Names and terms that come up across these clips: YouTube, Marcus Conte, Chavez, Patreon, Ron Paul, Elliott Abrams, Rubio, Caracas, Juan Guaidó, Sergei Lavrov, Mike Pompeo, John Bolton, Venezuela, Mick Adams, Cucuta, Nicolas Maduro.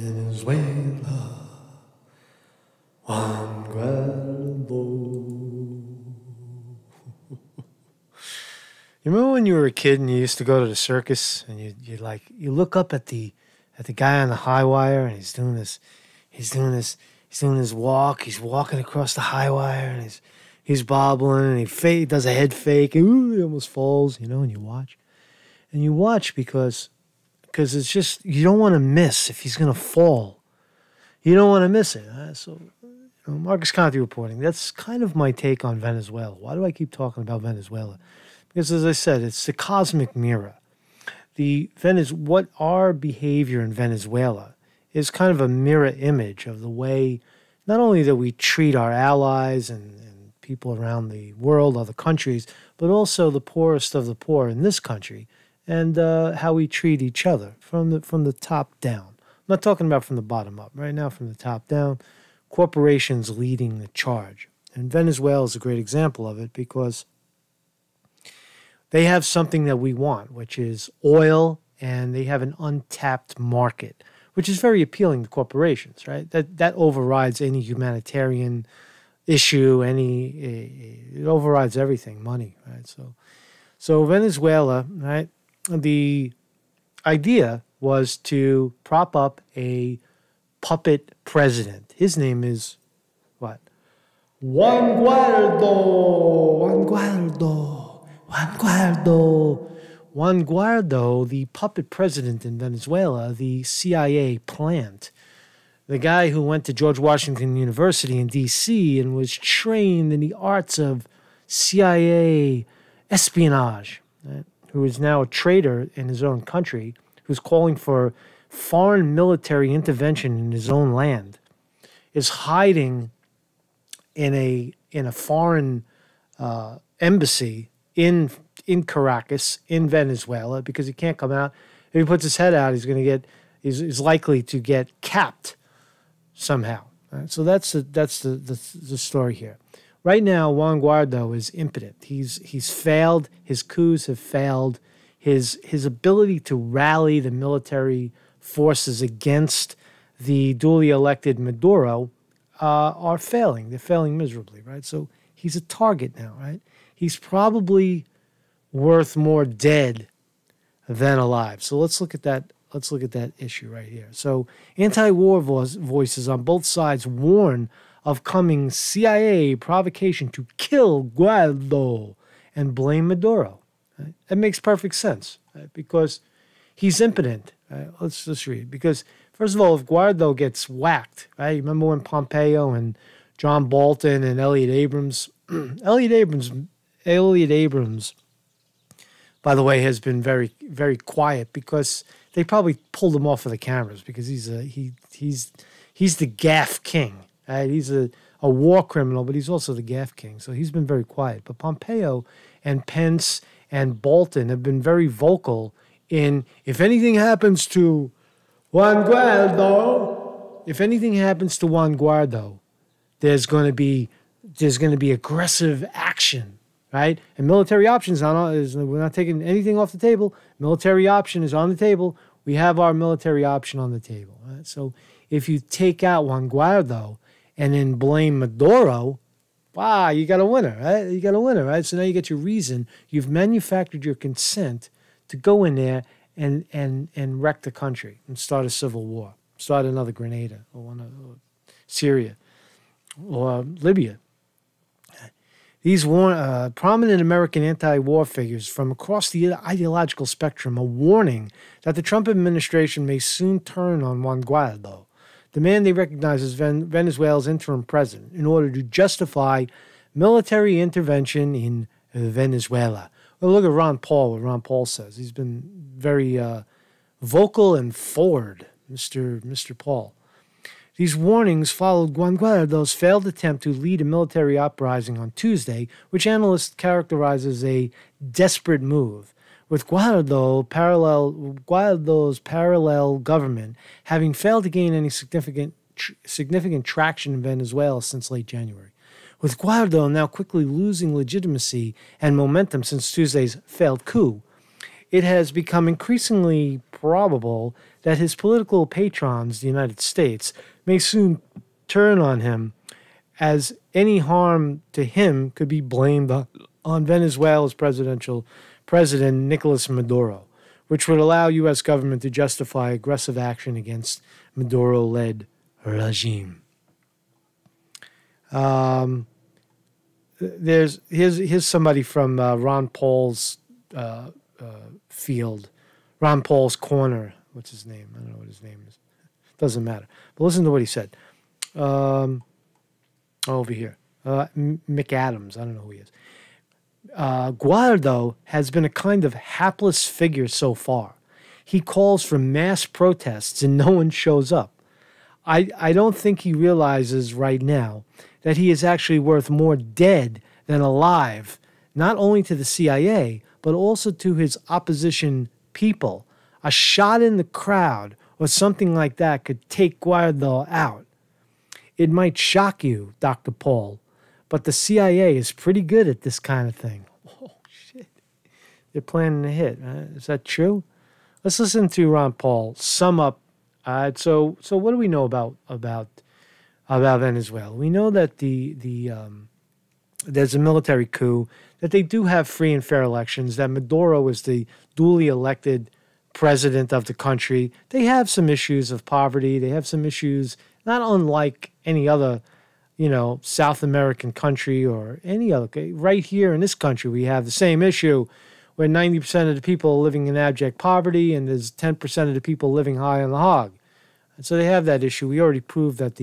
Venezuela, Juan Guaidó. You remember when you were a kid and you used to go to the circus and you look up at the guy on the high wire and he's doing his walk. He's walking across the high wire and he's bobbling and he does a head fake and ooh, he almost falls, you know. And you watch because it's just, you don't want to miss if he's gonna fall. You don't want to miss it. So, you know, Marcus Conte reporting. That's kind of my take on Venezuela. Why do I keep talking about Venezuela? Because, as I said, it's the cosmic mirror. What our behavior in Venezuela is kind of a mirror image of the way not only that we treat our allies and people around the world, other countries, but also the poorest of the poor in this country, and how we treat each other from the top down. I'm not talking about from the bottom up. Right now, from the top down, corporations leading the charge. And Venezuela is a great example of it because they have something that we want, which is oil, and they have an untapped market, which is very appealing to corporations, right? That overrides any humanitarian issue, it overrides everything, money, right? So Venezuela, right? The idea was to prop up a puppet president. His name is what? Juan Guaidó. Juan Guaidó. Juan Guaidó. Juan Guaidó, the puppet president in Venezuela, the CIA plant, the guy who went to George Washington University in D.C. and was trained in the arts of CIA espionage, right? Who is now a traitor in his own country, who's calling for foreign military intervention in his own land, is hiding in a foreign embassy in Caracas, in Venezuela, because he can't come out. If he puts his head out, he's likely to get capped somehow. Right? So that's the story here. Right now, Juan Guaidó is impotent. He's failed. His coups have failed. His ability to rally the military forces against the duly elected Maduro are failing. They're failing miserably, right? So he's a target now, right? He's probably worth more dead than alive. So let's look at that. Let's look at that issue right here. So anti-war voices on both sides warn of coming CIA provocation to kill Guaidó and blame Maduro. Right? That makes perfect sense, right? Because he's impotent. Right? Let's just read. Because first of all, if Guaidó gets whacked, right? You remember when Pompeo and John Bolton and Elliott Abrams, by the way, has been very, very quiet because they probably pulled him off of the cameras because he's the gaff king. Right? He's a war criminal, but he's also the gaff king. So he's been very quiet. But Pompeo and Pence and Bolton have been very vocal in, if anything happens to Juan Guaidó, there's going to be aggressive action, right? And military options we're not taking anything off the table. Military option is on the table. We have our military option on the table. Right? So if you take out Juan Guaidó and then blame Maduro, wow, you got a winner, right? You got a winner, right? So now you get your reason. You've manufactured your consent to go in there and wreck the country and start a civil war, start another Grenada or Syria or Libya. These prominent American anti-war figures from across the ideological spectrum are warning that the Trump administration may soon turn on Juan Guaidó, the man they recognize as Venezuela's interim president, in order to justify military intervention in Venezuela. Well, look at Ron Paul, what Ron Paul says. He's been very vocal and forward, Mr. Paul. These warnings followed Juan Guaidó's failed attempt to lead a military uprising on Tuesday, which analysts characterize as a desperate move, with Guaidó's parallel government having failed to gain any significant traction in Venezuela since late January. With Guaidó now quickly losing legitimacy and momentum since Tuesday's failed coup, it has become increasingly probable that his political patrons, the United States, may soon turn on him, as any harm to him could be blamed on Venezuela's president, Nicolas Maduro, which would allow U.S. government to justify aggressive action against Maduro-led regime. Here's somebody from Ron Paul's field, Ron Paul's corner. What's his name? I don't know what his name is. Doesn't matter. But listen to what he said. Over here. Mick Adams. I don't know who he is. Guaidó has been a kind of hapless figure so far. He calls for mass protests and no one shows up. I don't think he realizes right now that he is actually worth more dead than alive, not only to the CIA, but also to his opposition people. A shot in the crowd or something like that could take Guaidó out. It might shock you, Dr. Paul, but the CIA is pretty good at this kind of thing. Oh, shit. They're planning a hit. Is that true? Let's listen to Ron Paul sum up. So what do we know about Venezuela? We know that there's a military coup, that they do have free and fair elections, that Maduro is the duly elected president of the country. They have some issues of poverty. They have some issues not unlike any other, you know, South American country or any other. Right here in this country, we have the same issue where 90% of the people are living in abject poverty and there's 10% of the people living high on the hog. And so they have that issue. We already proved that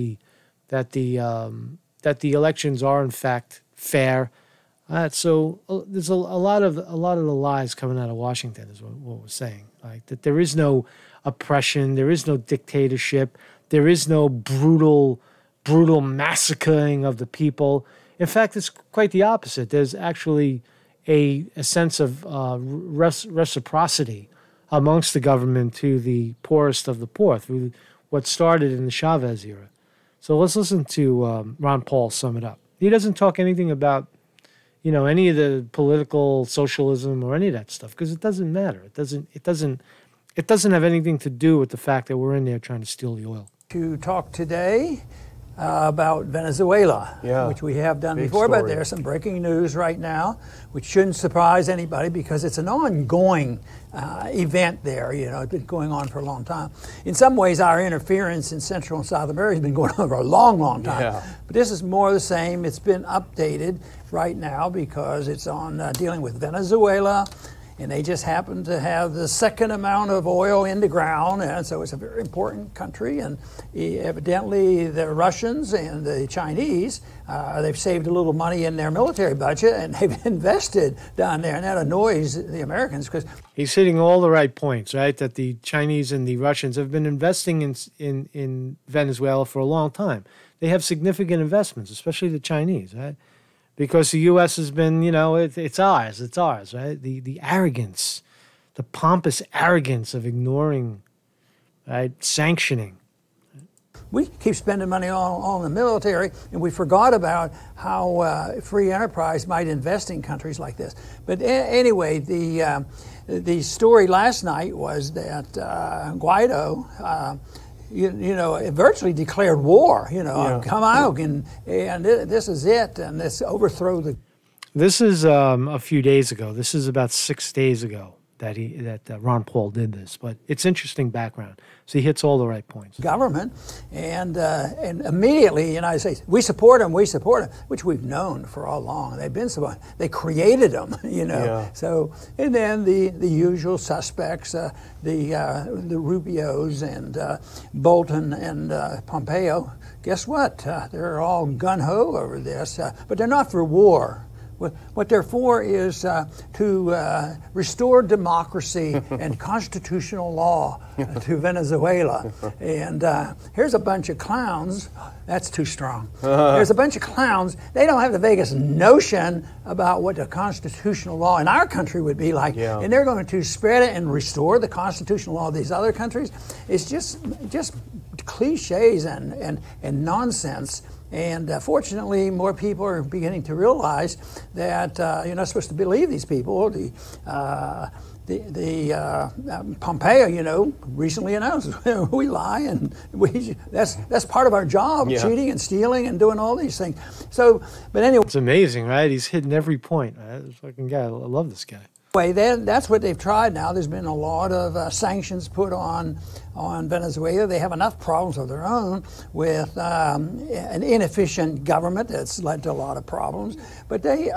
the elections are in fact fair. So there's a lot of the lies coming out of Washington is what we're saying. Like that there is no oppression, there is no dictatorship, there is no brutal massacring of the people. In fact, it's quite the opposite. There's actually a sense of reciprocity amongst the government to the poorest of the poor through what started in the Chavez era. So let's listen to Ron Paul sum it up. He doesn't talk anything about, you know, any of the political socialism or any of that stuff, because it doesn't matter. It doesn't have anything to do with the fact that we're in there trying to steal the oil. To talk today about Venezuela, which we have done before, but there's some breaking news right now, which shouldn't surprise anybody because it's an ongoing event there. You know, it's been going on for a long time. In some ways, our interference in Central and South America has been going on for a long, long time. Yeah. But this is more the same. It's been updated right now because it's on dealing with Venezuela, and they just happen to have the second amount of oil in the ground, and so it's a very important country, and evidently the Russians and the Chinese, they've saved a little money in their military budget, and they've invested down there, and that annoys the Americans because... He's hitting all the right points, right, that the Chinese and the Russians have been investing in Venezuela for a long time. They have significant investments, especially the Chinese, right? Because the U.S. has been, you know, it's ours, right? The arrogance, the pompous arrogance of ignoring, right, sanctioning. We keep spending money on the military, and we forgot about how free enterprise might invest in countries like this. But anyway, the story last night was that Guaido... You know, it virtually declared war, you know, come out, and this is it, and this overthrow the... This is a few days ago. This is about 6 days ago that Ron Paul did this, but it's interesting background. So he hits all the right points. Government, and immediately the United States, we support them, which we've known for all along. They've been supporting. They created them, you know. Yeah. So, and then the usual suspects, the Rubios and Bolton and Pompeo, guess what? They're all gung-ho over this, but they're not for war. What they're for is to restore democracy and constitutional law to Venezuela. And here's a bunch of clowns. That's too strong. There's a bunch of clowns. They don't have the vaguest notion about what the constitutional law in our country would be like. Yeah. And they're going to spread it and restore the constitutional law of these other countries. It's just cliches and nonsense. And fortunately, more people are beginning to realize that you're not supposed to believe these people. The Pompeo, you know, recently announced we lie, and that's part of our job, cheating and stealing and doing all these things. So, but anyway, it's amazing, right? He's hitting every point. Right? This fucking guy, I love this guy. Anyway, that's what they've tried now. There's been a lot of sanctions put on Venezuela. They have enough problems of their own with an inefficient government that's led to a lot of problems. But it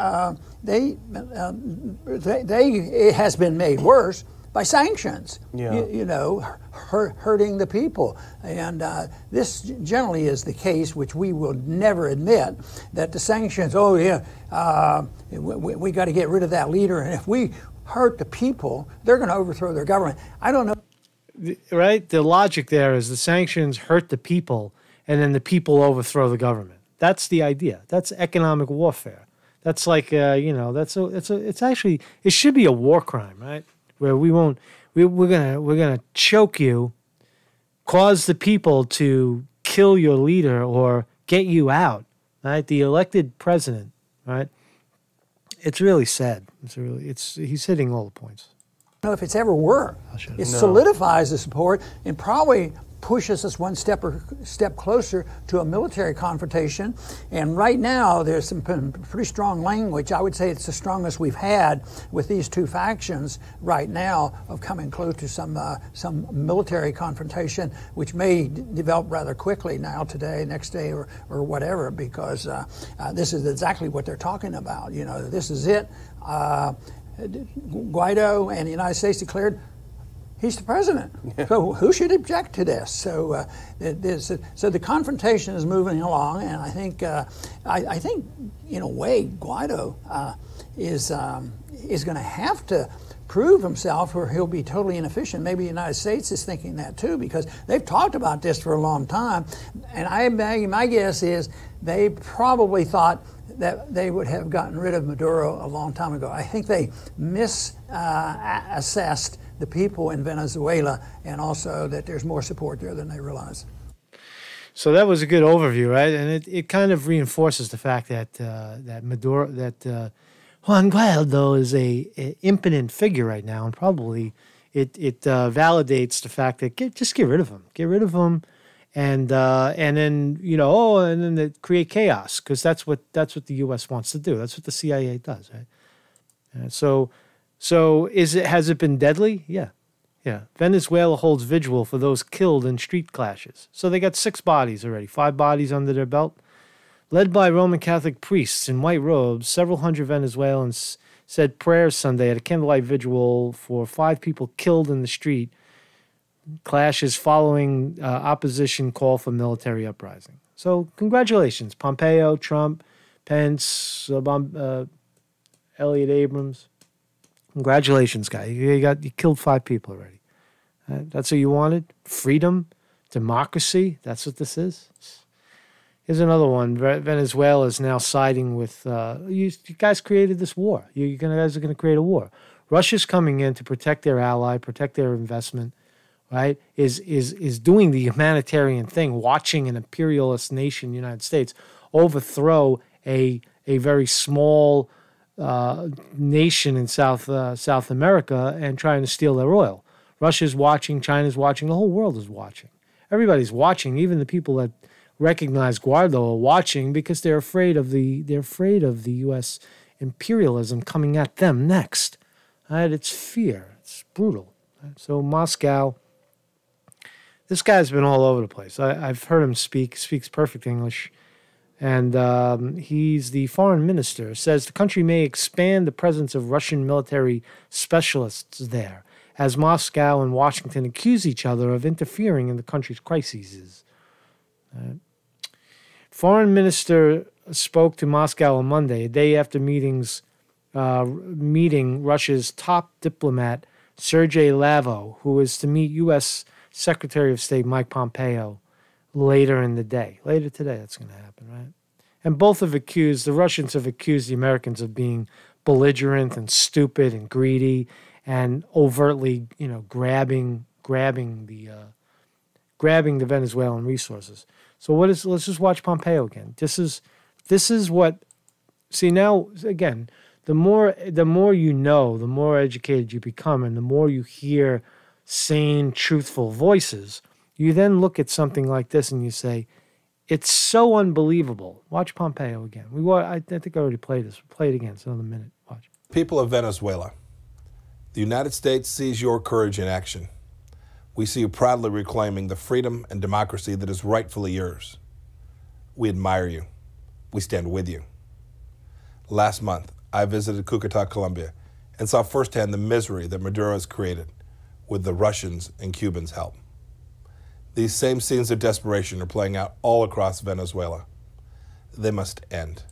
has been made worse by sanctions, you know, hurting the people. And this generally is the case, which we will never admit, that the sanctions, we got to get rid of that leader. And if we hurt the people, they're going to overthrow their government. I don't know. Right? The logic there is the sanctions hurt the people, and then the people overthrow the government. That's the idea. That's economic warfare. That's like, you know, it's actually, it should be a war crime, right? Where we won't, we're gonna choke you, cause the people to kill your leader or get you out, right? The elected president, right? It's really sad. It's really, he's hitting all the points. I don't know if it's ever worked. It solidifies the support and probably pushes us one step or step closer to a military confrontation. And right now, there's some pretty strong language. I would say it's the strongest we've had with these two factions right now of coming close to some military confrontation, which may develop rather quickly now, today, next day, or whatever, because this is exactly what they're talking about. You know, this is it. Guaido and the United States declared he's the president, so who should object to this? So, so the confrontation is moving along, and I think, I think, in a way, Guaido is going to have to prove himself, or he'll be totally inefficient. Maybe the United States is thinking that too, because they've talked about this for a long time, and my guess is they probably thought that they would have gotten rid of Maduro a long time ago. I think they misassessed the people in Venezuela, and also that there's more support there than they realize. So that was a good overview, right? And it kind of reinforces the fact that Juan Guaido is a impotent figure right now, and probably it validates the fact that just get rid of him, and then they create chaos, because that's what the U.S. wants to do. That's what the CIA does, right? And so has it been deadly? Yeah. Venezuela holds vigil for those killed in street clashes. So they got 6 bodies already, 5 bodies under their belt. Led by Roman Catholic priests in white robes, several hundred Venezuelans said prayers Sunday at a candlelight vigil for 5 people killed in the street clashes following opposition call for military uprising. So congratulations, Pompeo, Trump, Pence, Elliott Abrams. Congratulations, guy. You killed 5 people already. That's what you wanted? Freedom? Democracy? That's what this is? Here's another one. Venezuela is now siding with... you guys created this war. You guys are going to create a war. Russia's coming in to protect their ally, protect their investment, right? Is doing the humanitarian thing, watching an imperialist nation, United States, overthrow a very small... nation in South America, and trying to steal their oil. Russia's watching, China's watching, the whole world is watching. Everybody's watching, even the people that recognize Guaido are watching, because they're afraid of the U.S. imperialism coming at them next. Right? It's fear. It's brutal. Right? So Moscow, this guy's been all over the place. I've heard him speak, speaks perfect English. And he's the foreign minister, says the country may expand the presence of Russian military specialists there, as Moscow and Washington accuse each other of interfering in the country's crises. Foreign minister spoke to Moscow on Monday, a day after meeting Russia's top diplomat, Sergei Lavrov, who is to meet U.S. Secretary of State Mike Pompeo later in the day. Later today, that's going to happen, right? And both have accused, the Russians have accused the Americans of being belligerent and stupid and greedy and overtly, you know, grabbing the Venezuelan resources. So what is, let's just watch Pompeo again. This is what, see now, again, the more you know, the more educated you become, and the more you hear sane, truthful voices, you then look at something like this and you say, it's so unbelievable. Watch Pompeo again. I think I already played this. Play it again. It's another minute. Watch. People of Venezuela, the United States sees your courage in action. We see you proudly reclaiming the freedom and democracy that is rightfully yours. We admire you. We stand with you. Last month, I visited Cucuta, Colombia, and saw firsthand the misery that Maduro has created with the Russians' and Cubans' help. These same scenes of desperation are playing out all across Venezuela. They must end.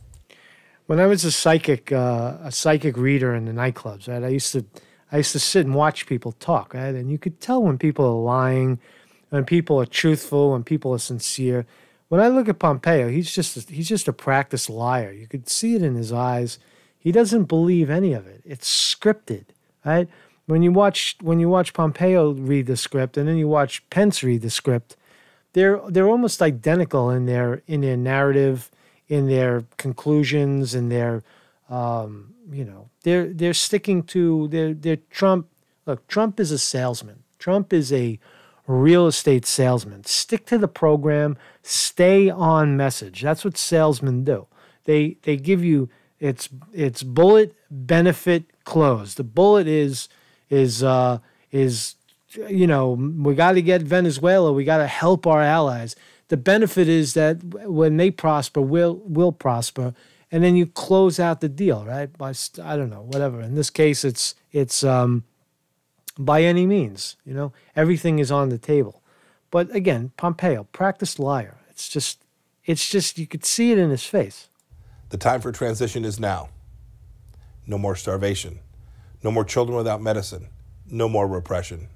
When I was a psychic reader in the nightclubs, right, I used to sit and watch people talk, right, and you could tell when people are lying, when people are truthful, when people are sincere. When I look at Pompeo, he's just a practiced liar. You could see it in his eyes. He doesn't believe any of it. It's scripted, right? When you watch Pompeo read the script, and then you watch Pence read the script, they're almost identical in their narrative, in their conclusions, in their they're sticking to their Trump. Look, Trump is a salesman. Trump is a real estate salesman. Stick to the program. Stay on message. That's what salesmen do. They give you it's bullet, benefit, close. The bullet is you know, we got to get Venezuela, we got to help our allies. The benefit is that when they prosper, we'll prosper, and then you close out the deal, right? By, I don't know, whatever. In this case, it's by any means, you know, everything is on the table. But again, Pompeo, practiced liar. It's just you could see it in his face. The time for transition is now. No more starvation. No more children without medicine. No more repression.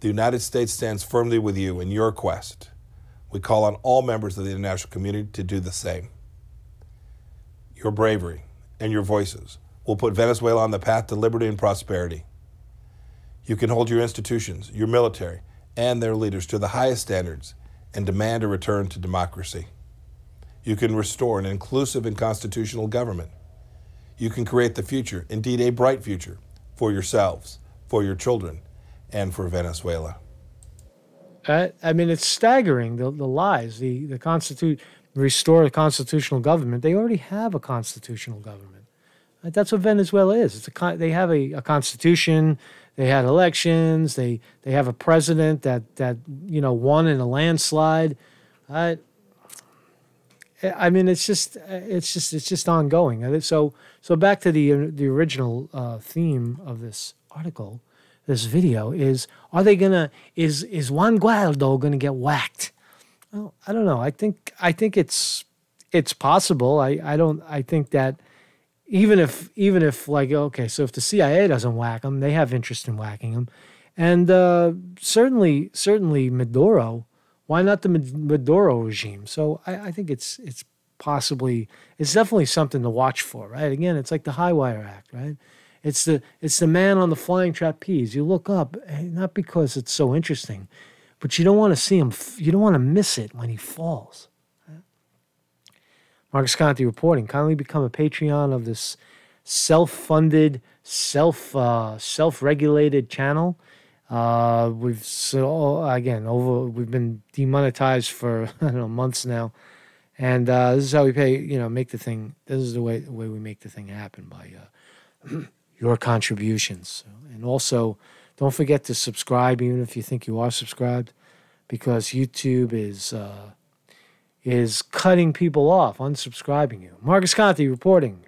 The United States stands firmly with you in your quest. We call on all members of the international community to do the same. Your bravery and your voices will put Venezuela on the path to liberty and prosperity. You can hold your institutions, your military, and their leaders to the highest standards and demand a return to democracy. You can restore an inclusive and constitutional government. You can create the future, indeed a bright future, for yourselves, for your children, and for Venezuela. I mean, it's staggering, the lies. Restore a constitutional government. They already have a constitutional government. That's what Venezuela is. They have a constitution. They had elections. They have a president that you know, won in a landslide. I mean, it's just ongoing. So back to the original theme of this article, this video is: Is Juan Guaidó gonna get whacked? Well, I don't know. I think it's possible. I think that even if like, okay, so if the CIA doesn't whack him, they have interest in whacking him, and certainly Maduro. Why not the Maduro regime? So I think it's definitely something to watch for, right? Again, it's like the High Wire Act, right? It's the man on the flying trapeze. You look up, not because it's so interesting, but you don't want to see him. You don't want to miss it when he falls. Right? Marcus Conte reporting. Kindly become a Patreon of this self-funded, self-regulated channel. We've been demonetized for months now, and this is how we pay. Make the thing. This is the way we make the thing happen, by your contributions. And also, don't forget to subscribe, even if you think you are subscribed, because YouTube is cutting people off, unsubscribing you. Marcus Conte reporting.